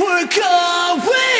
We're going